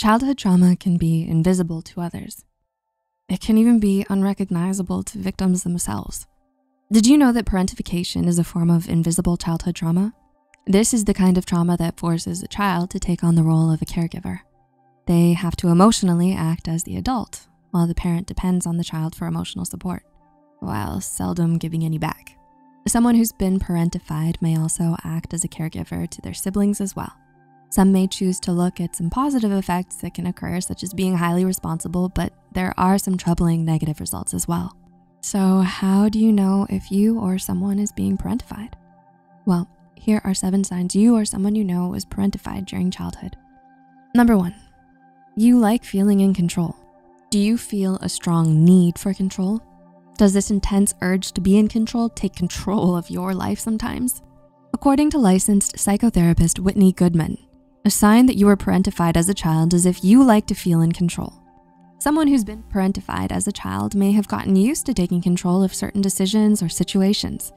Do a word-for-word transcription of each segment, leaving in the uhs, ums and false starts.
Childhood trauma can be invisible to others. It can even be unrecognizable to victims themselves. Did you know that parentification is a form of invisible childhood trauma? This is the kind of trauma that forces a child to take on the role of a caregiver. They have to emotionally act as the adult, while the parent depends on the child for emotional support, while seldom giving any back. Someone who's been parentified may also act as a caregiver to their siblings as well. Some may choose to look at some positive effects that can occur, such as being highly responsible, but there are some troubling negative results as well. So how do you know if you or someone is being parentified? Well, here are seven signs you or someone you know was parentified during childhood. Number one, you like feeling in control. Do you feel a strong need for control? Does this intense urge to be in control take control of your life sometimes? According to licensed psychotherapist Whitney Goodman, a sign that you were parentified as a child is if you like to feel in control. Someone who's been parentified as a child may have gotten used to taking control of certain decisions or situations.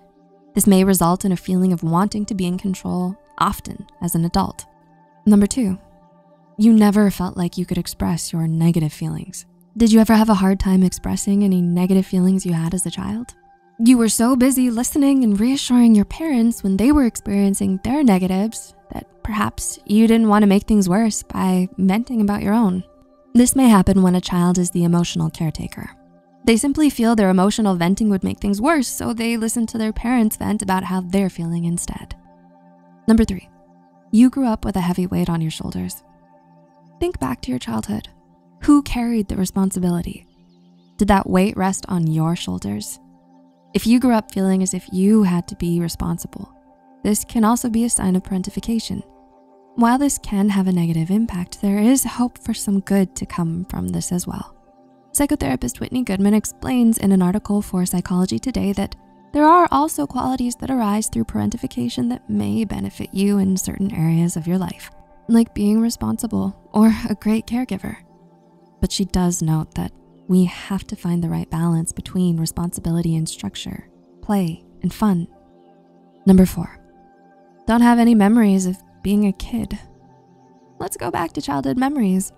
This may result in a feeling of wanting to be in control often as an adult. Number two, you never felt like you could express your negative feelings. Did you ever have a hard time expressing any negative feelings you had as a child? You were so busy listening and reassuring your parents when they were experiencing their negatives that perhaps you didn't want to make things worse by venting about your own. This may happen when a child is the emotional caretaker. They simply feel their emotional venting would make things worse, so they listen to their parents vent about how they're feeling instead. Number three, you grew up with a heavy weight on your shoulders. Think back to your childhood. Who carried the responsibility? Did that weight rest on your shoulders? If you grew up feeling as if you had to be responsible, this can also be a sign of parentification. While this can have a negative impact, there is hope for some good to come from this as well. Psychotherapist Whitney Goodman explains in an article for Psychology Today that there are also qualities that arise through parentification that may benefit you in certain areas of your life, like being responsible or a great caregiver. But she does note that we have to find the right balance between responsibility and structure, play and fun. Number four, don't have any memories of being a kid. Let's go back to childhood memories.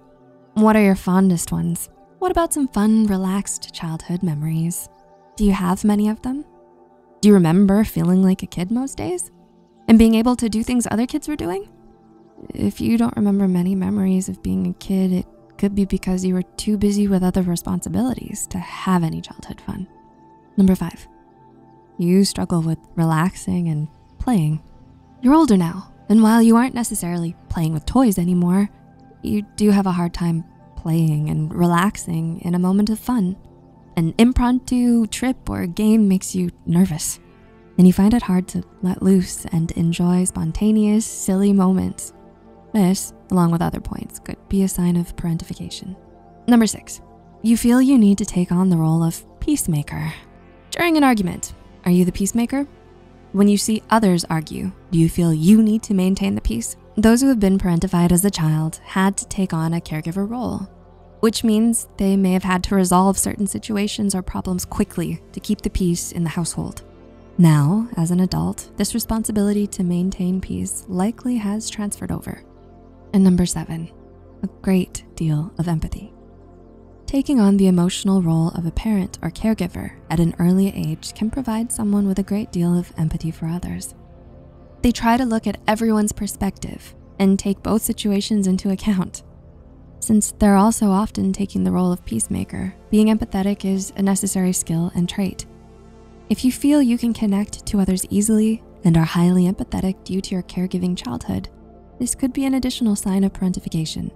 What are your fondest ones? What about some fun, relaxed childhood memories? Do you have many of them? Do you remember feeling like a kid most days and being able to do things other kids were doing? If you don't remember many memories of being a kid, it could be because you were too busy with other responsibilities to have any childhood fun. Number five, you struggle with relaxing and playing. You're older now, and while you aren't necessarily playing with toys anymore, you do have a hard time playing and relaxing in a moment of fun. An impromptu trip or game makes you nervous, and you find it hard to let loose and enjoy spontaneous, silly moments. This, along with other points, could be a sign of parentification. Number six, you feel you need to take on the role of peacemaker. During an argument, are you the peacemaker? When you see others argue, do you feel you need to maintain the peace? Those who have been parentified as a child had to take on a caregiver role, which means they may have had to resolve certain situations or problems quickly to keep the peace in the household. Now, as an adult, this responsibility to maintain peace likely has transferred over. And number seven, a great deal of empathy. Taking on the emotional role of a parent or caregiver at an early age can provide someone with a great deal of empathy for others. They try to look at everyone's perspective and take both situations into account. Since they're also often taking the role of peacemaker, being empathetic is a necessary skill and trait. If you feel you can connect to others easily and are highly empathetic due to your caregiving childhood, this could be an additional sign of parentification.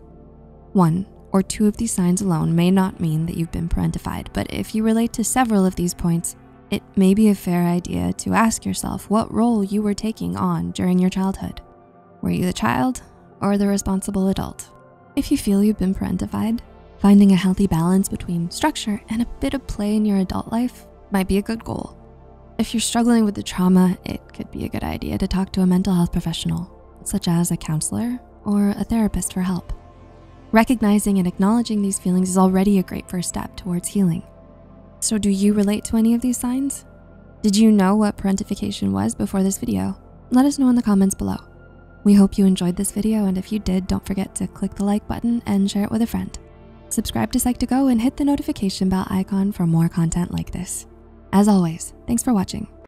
One or two of these signs alone may not mean that you've been parentified, but if you relate to several of these points, it may be a fair idea to ask yourself what role you were taking on during your childhood. Were you the child or the responsible adult? If you feel you've been parentified, finding a healthy balance between structure and a bit of play in your adult life might be a good goal. If you're struggling with the trauma, it could be a good idea to talk to a mental health professional, such as a counselor or a therapist, for help. Recognizing and acknowledging these feelings is already a great first step towards healing. So do you relate to any of these signs? Did you know what parentification was before this video? Let us know in the comments below. We hope you enjoyed this video, and if you did, don't forget to click the like button and share it with a friend. Subscribe to Psych to Go and hit the notification bell icon for more content like this. As always, thanks for watching.